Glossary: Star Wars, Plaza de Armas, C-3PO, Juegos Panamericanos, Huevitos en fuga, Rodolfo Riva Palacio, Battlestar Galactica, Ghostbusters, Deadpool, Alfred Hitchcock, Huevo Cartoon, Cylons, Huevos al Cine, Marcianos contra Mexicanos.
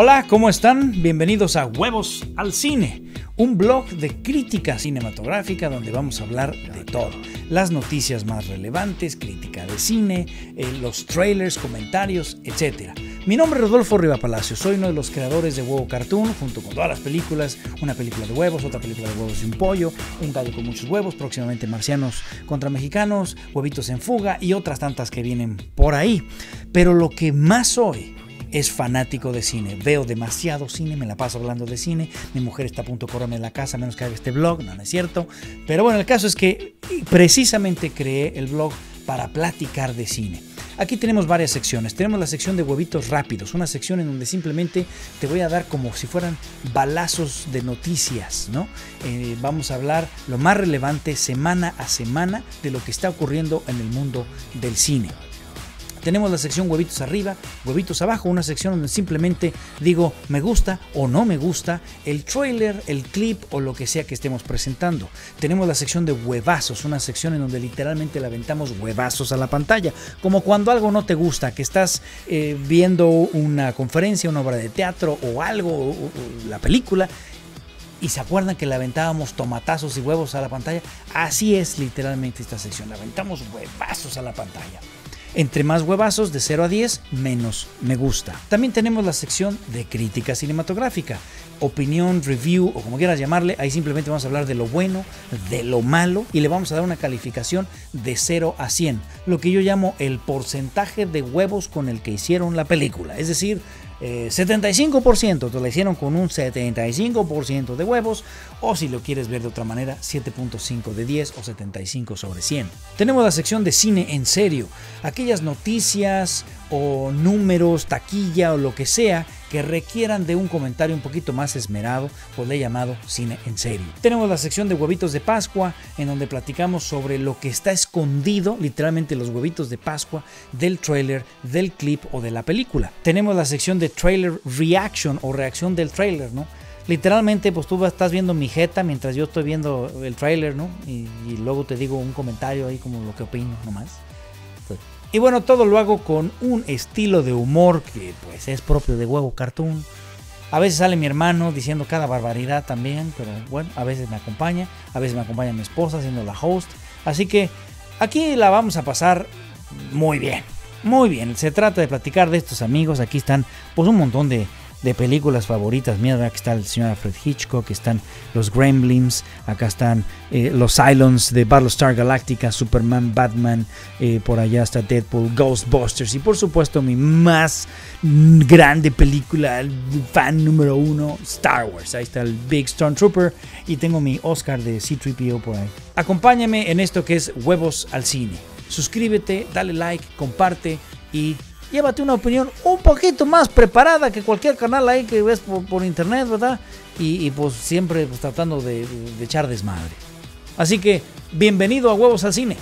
Hola, ¿cómo están? Bienvenidos a Huevos al Cine, un blog de crítica cinematográfica donde vamos a hablar de todo. Las noticias más relevantes, crítica de cine, los trailers, comentarios, etc. Mi nombre es Rodolfo Riva Palacio, soy uno de los creadores de Huevo Cartoon, junto con todas las películas, una película de huevos, otra película de huevos y un pollo, un gallo con muchos huevos, próximamente Marcianos contra Mexicanos, Huevitos en Fuga y otras tantas que vienen por ahí. Pero lo que más soy es fanático de cine. Veo demasiado cine, me la paso hablando de cine. Mi mujer está a punto de correrme de la casa, menos que haga este blog, no es cierto. Pero bueno, el caso es que precisamente creé el blog para platicar de cine. Aquí tenemos varias secciones. Tenemos la sección de huevitos rápidos, una sección en donde simplemente te voy a dar como si fueran balazos de noticias, ¿no? Vamos a hablar lo más relevante semana a semana de lo que está ocurriendo en el mundo del cine. Tenemos la sección huevitos arriba, huevitos abajo, una sección donde simplemente digo me gusta o no me gusta el trailer, el clip o lo que sea que estemos presentando. Tenemos la sección de huevazos, una sección en donde literalmente le aventamos huevazos a la pantalla, como cuando algo no te gusta, que estás viendo una conferencia, una obra de teatro o algo, o la película, y se acuerdan que le aventábamos tomatazos y huevos a la pantalla. Así es literalmente esta sección, le aventamos huevazos a la pantalla. Entre más huevazos, de 0 a 10, menos me gusta. También tenemos la sección de crítica cinematográfica, opinión, review o como quieras llamarle. Ahí simplemente vamos a hablar de lo bueno, de lo malo y le vamos a dar una calificación de 0 a 100. Lo que yo llamo el porcentaje de huevos con el que hicieron la película. Es decir, 75%, te la hicieron con un 75% de huevos, o si lo quieres ver de otra manera, 7.5 de 10 o 75 sobre 100. Tenemos la sección de cine en serio, aquellas noticias o números, taquilla o lo que sea que requieran de un comentario un poquito más esmerado, pues le he llamado cine en serio. Tenemos la sección de huevitos de Pascua, en donde platicamos sobre lo que está escondido, literalmente los huevitos de Pascua, del trailer, del clip o de la película. Tenemos la sección de trailer reaction o reacción del trailer, ¿no? Literalmente, pues tú estás viendo mi jeta mientras yo estoy viendo el trailer, ¿no? Y luego te digo un comentario ahí como lo que opino, nomás. Sí. Y bueno, todo lo hago con un estilo de humor que pues es propio de Huevo Cartoon. A veces sale mi hermano diciendo cada barbaridad también, pero bueno, a veces me acompaña. A veces me acompaña mi esposa siendo la host. Así que aquí la vamos a pasar muy bien. Muy bien, se trata de platicar de estos amigos. Aquí están pues un montón de películas favoritas. Mira, aquí está el señor Alfred Hitchcock, están los Gremlins, acá están los Cylons de Battlestar Galactica, Superman, Batman, por allá está Deadpool, Ghostbusters y por supuesto mi más grande película, el fan número uno, Star Wars. Ahí está el Big Stormtrooper y tengo mi Oscar de C-3PO por ahí. Acompáñame en esto que es Huevos al Cine. Suscríbete, dale like, comparte y llévate una opinión un poquito más preparada que cualquier canal ahí que ves por internet, ¿verdad? Y pues siempre pues, tratando de echar desmadre. Así que bienvenido a Huevos al Cine.